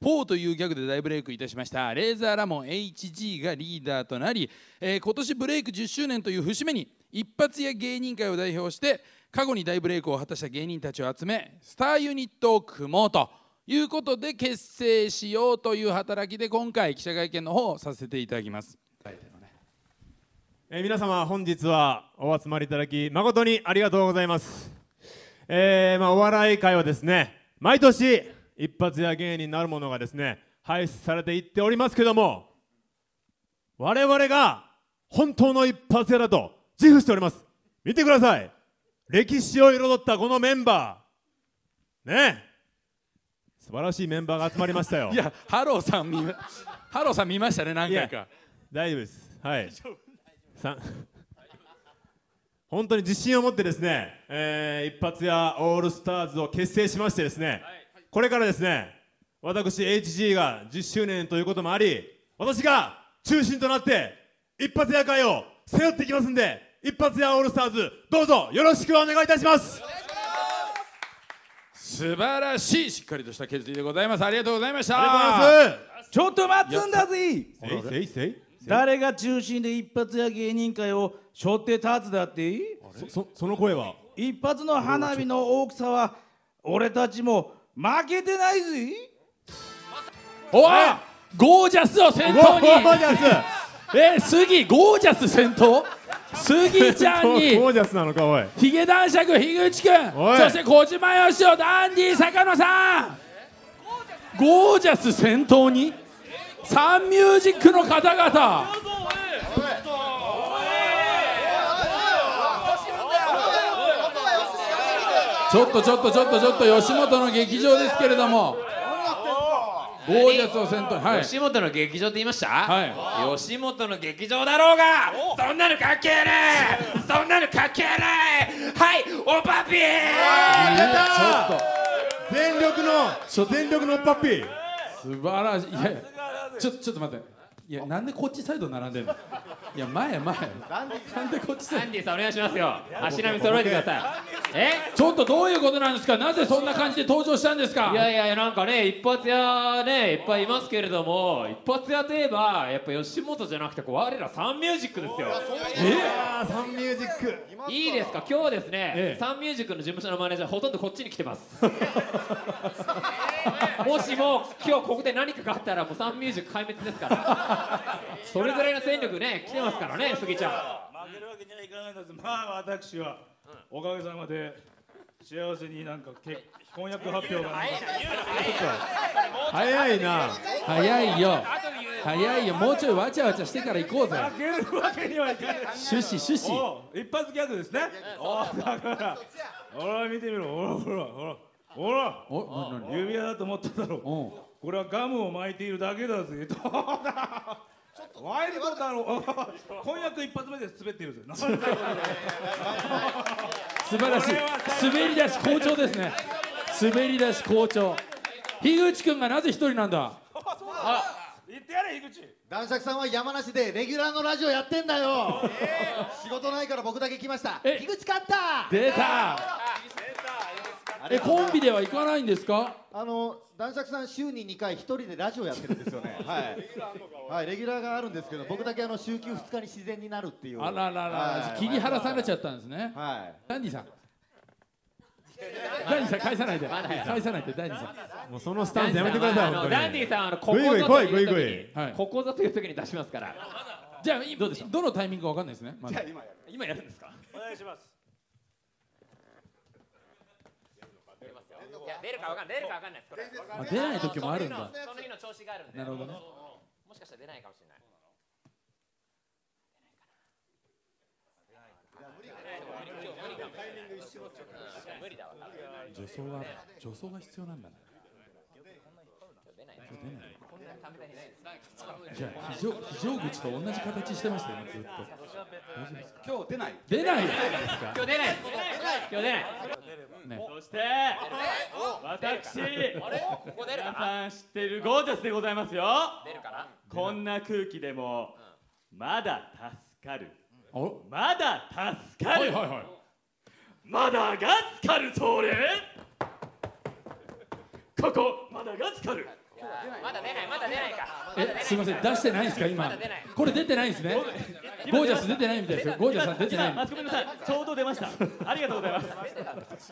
4というギャグで大ブレイクいたしましたレーザーラモン HG がリーダーとなり、今年ブレイク10周年という節目に一発屋芸人会を代表して過去に大ブレイクを果たした芸人たちを集めスターユニットを組もうということで結成しようという働きで今回記者会見の方をさせていただきます。皆様本日はお集まりいただき誠にありがとうございます。お笑い界はですね毎年一発屋芸人になるものがですね輩出されていっておりますけども我々が本当の一発屋だと自負しております。見てください、歴史を彩ったこのメンバーねえ素晴らしいメンバーが集まりましたよ。いやハローさん見ましたね何回か。大丈夫です、はい本当に自信を持ってですね、一発屋オールスターズを結成しましてですね、これからですね、私 HG が10周年ということもあり、私が中心となって一発屋会を背負っていきますんで、一発屋オールスターズどうぞよろしくお願いいたします。素晴らしいしっかりとした決意でございます。ありがとうございました。ちょっと待つんだぜ。誰が中心で一発屋芸人会を背負って立つだって？その声は。一発の花火の大きさは俺たちも負けてないぜ。おわ、ゴージャスを先頭に。ゴージャス。杉ゴージャス先頭。杉ちゃんに。ゴージャスなのかおい。ヒゲ男爵樋口君。そして小島よしおダンディ坂野さん。ゴージャス先頭に。サンミュージックの方々ちょっと吉本の劇場ですけれどもゴージャスを先頭に吉本の劇場って言いました。吉本の劇場だろうがそんなの関係ねえそんなの関係ねえはいおパピー全力のおパピー素晴らしい。ちょっと待って、いやなんでこっちサイド並んでんの。いや前なんでこっちサイド。アンディさんお願いしますよ、足並み揃えてください。ちょっとどういうことなんですか、なぜそんな感じで登場したんですか。いやいやなんかね一発屋ねいっぱいいますけれども一発屋といえばやっぱ吉本じゃなくて我らサンミュージックですよ。サンミュージックいいですか、今日ですねサンミュージックの事務所のマネージャーほとんどこっちに来てます。もしも今日ここで何かがあったらもうサンミュージック壊滅ですからそれぐらいの戦力ね来てますからね。杉ちゃん負けるわけにはいかないのです。私はおかげさまで幸せになんか婚約発表が早いよもうちょいわちゃわちゃしてから行こうぜ。負けるわけにはいかない趣旨一発ギャグですね。だからほら見てみろほら指輪だと思っただろ。これはガムを巻いているだけだぜ。ワイルドだろ。婚約一発目で滑っているぜ。素晴らしい滑り出し好調ですね。滑り出し好調。樋口君がなぜ一人なんだ。言ってやれ樋口。男爵さんは山梨でレギュラーのラジオやってんだよ。仕事ないから僕だけ来ました。樋口勝った。出た。コンビでは行かないんですか。男爵さん週に2回1人でラジオやってるんですよね。はい、レギュラーがあるんですけど僕だけ週休2日に自然になるっていう。あららら切り離されちゃったんですね。ダンディさん返さないでダンディさんもうそのスタンスやめてください。ダンディさんここぞという時に出しますから。じゃあどのタイミングか分かんないですね。じゃあ今やるんですか。お願いします。出るかわかんないです。出ない時もあるんだ。その日の調子があるんで。なるほどね。もしかしたら出ないかもしれない。無理だわ。助走が必要なんだね。じゃあ非常口と同じ形してましたよねずっと。今日出ない。そして私皆さん知っているゴージャスでございますよ。こんな空気でもまだ助かるまだがつかるそれここまだがつかるすみません、出してないんですか今。これ出てないんですね。ゴージャス出てないみたいですよ。ゴージャスさん出てない。ごめんなさい。ちょうど出ました。ありがとうございます。